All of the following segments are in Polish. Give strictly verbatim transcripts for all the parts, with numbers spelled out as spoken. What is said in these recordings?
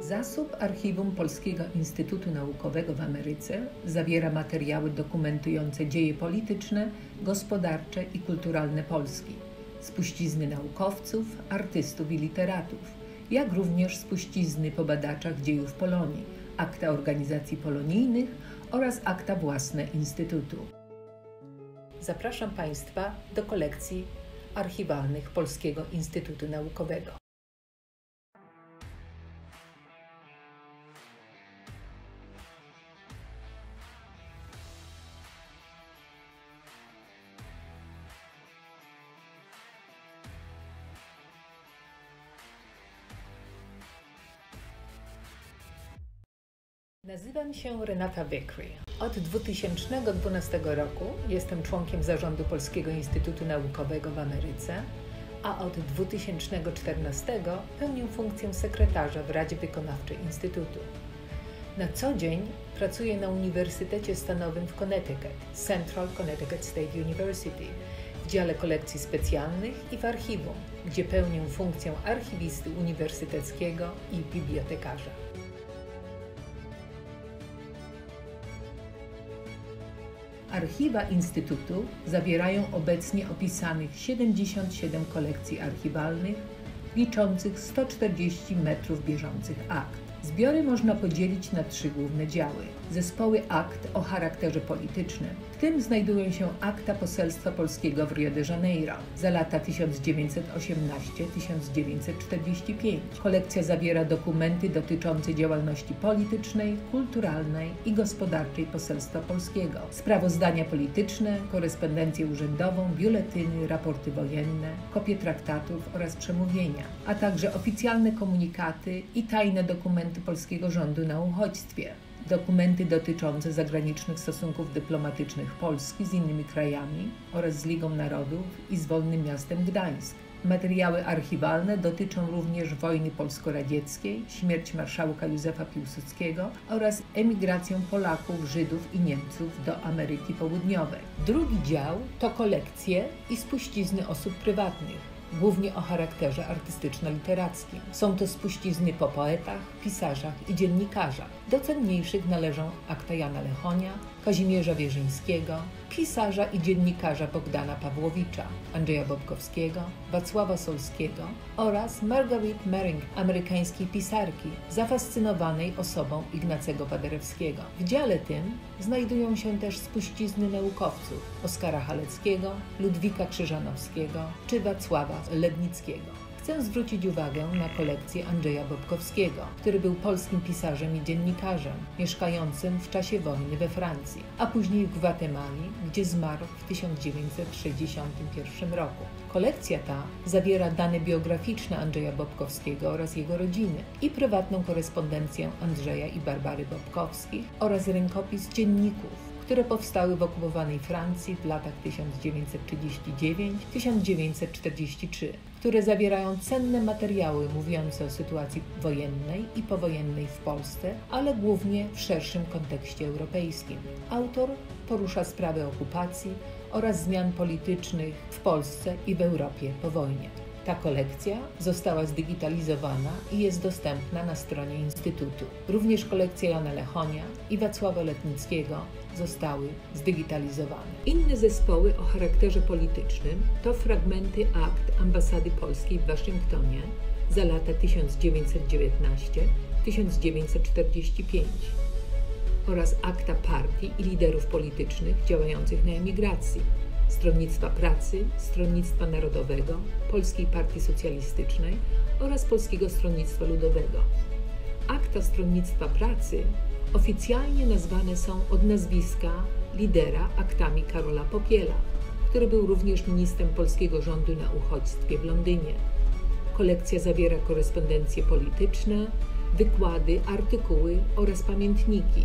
Zasób Archiwum Polskiego Instytutu Naukowego w Ameryce zawiera materiały dokumentujące dzieje polityczne, gospodarcze i kulturalne Polski, spuścizny naukowców, artystów i literatów, jak również spuścizny po badaczach dziejów Polonii, akta organizacji polonijnych oraz akta własne Instytutu. Zapraszam Państwa do kolekcji archiwalnych Polskiego Instytutu Naukowego. Nazywam się Renata Vickery. Od dwa tysiące dwunastego roku jestem członkiem zarządu Polskiego Instytutu Naukowego w Ameryce, a od dwa tysiące czternastego pełnię funkcję sekretarza w Radzie Wykonawczej Instytutu. Na co dzień pracuję na Uniwersytecie Stanowym w Connecticut, Central Connecticut State University, w dziale kolekcji specjalnych i w archiwum, gdzie pełnię funkcję archiwisty uniwersyteckiego i bibliotekarza. Archiwa Instytutu zawierają obecnie opisanych siedemdziesiąt siedem kolekcji archiwalnych, liczących sto czterdzieści metrów bieżących akt. Zbiory można podzielić na trzy główne działy. Zespoły akt o charakterze politycznym. W tym znajdują się akta Poselstwa Polskiego w Rio de Janeiro za lata tysiąc dziewięćset osiemnasty do tysiąc dziewięćset czterdziestego piątego. Kolekcja zawiera dokumenty dotyczące działalności politycznej, kulturalnej i gospodarczej Poselstwa Polskiego, sprawozdania polityczne, korespondencję urzędową, biuletyny, raporty wojenne, kopie traktatów oraz przemówienia, a także oficjalne komunikaty i tajne dokumenty polskiego rządu na uchodźstwie, dokumenty dotyczące zagranicznych stosunków dyplomatycznych Polski z innymi krajami oraz z Ligą Narodów i z Wolnym Miastem Gdańsk. Materiały archiwalne dotyczą również wojny polsko-radzieckiej, śmierć marszałka Józefa Piłsudskiego oraz emigrację Polaków, Żydów i Niemców do Ameryki Południowej. Drugi dział to kolekcje i spuścizny osób prywatnych, głównie o charakterze artystyczno-literackim. Są to spuścizny po poetach, pisarzach i dziennikarzach. Do cenniejszych należą akta Jana Lechonia, Kazimierza Wierzyńskiego, pisarza i dziennikarza Bogdana Pawłowicza, Andrzeja Bobkowskiego, Wacława Solskiego oraz Marguerite Mering, amerykańskiej pisarki, zafascynowanej osobą Ignacego Paderewskiego. W dziale tym znajdują się też spuścizny naukowców Oskara Haleckiego, Ludwika Krzyżanowskiego czy Wacława Lednickiego. Chcę zwrócić uwagę na kolekcję Andrzeja Bobkowskiego, który był polskim pisarzem i dziennikarzem, mieszkającym w czasie wojny we Francji, a później w Gwatemali, gdzie zmarł w tysiąc dziewięćset sześćdziesiątym pierwszym roku. Kolekcja ta zawiera dane biograficzne Andrzeja Bobkowskiego oraz jego rodziny i prywatną korespondencję Andrzeja i Barbary Bobkowskich oraz rękopis dzienników, które powstały w okupowanej Francji w latach tysiąc dziewięćset trzydziestym dziewiątym do tysiąc dziewięćset czterdziestego trzeciego, które zawierają cenne materiały mówiące o sytuacji wojennej i powojennej w Polsce, ale głównie w szerszym kontekście europejskim. Autor porusza sprawy okupacji oraz zmian politycznych w Polsce i w Europie po wojnie. Ta kolekcja została zdigitalizowana i jest dostępna na stronie Instytutu. Również kolekcja Jana Lechonia i Wacława Lednickiego zostały zdigitalizowane. Inne zespoły o charakterze politycznym to fragmenty akt Ambasady Polskiej w Waszyngtonie za lata tysiąc dziewięćset dziewiętnasty do tysiąc dziewięćset czterdziestego piątego oraz akta partii i liderów politycznych działających na emigracji: Stronnictwa Pracy, Stronnictwa Narodowego, Polskiej Partii Socjalistycznej oraz Polskiego Stronnictwa Ludowego. Akta Stronnictwa Pracy oficjalnie nazwane są od nazwiska lidera aktami Karola Popiela, który był również ministrem polskiego rządu na uchodźstwie w Londynie. Kolekcja zawiera korespondencje polityczne, wykłady, artykuły oraz pamiętniki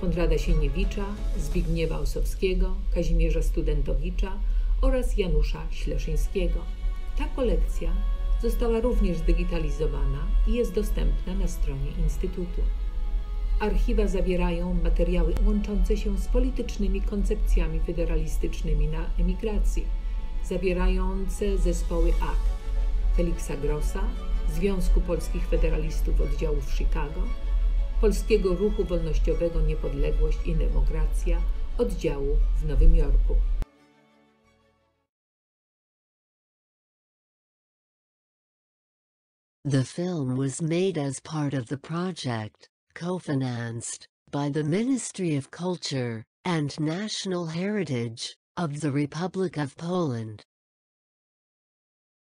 Konrada Sieniewicza, Zbigniewa Osowskiego, Kazimierza Studentowicza oraz Janusza Śleszyńskiego. Ta kolekcja została również zdigitalizowana i jest dostępna na stronie Instytutu. Archiwa zawierają materiały łączące się z politycznymi koncepcjami federalistycznymi na emigracji, zawierające zespoły akt Feliksa Grossa, Związku Polskich Federalistów Oddziałów w Chicago, Polskiego Ruchu Wolnościowego Niepodległość i Demokracja Oddziału w Nowym Jorku. The film was made as part of the project, co-financed by the Ministry of Culture and National Heritage of the Republic of Poland.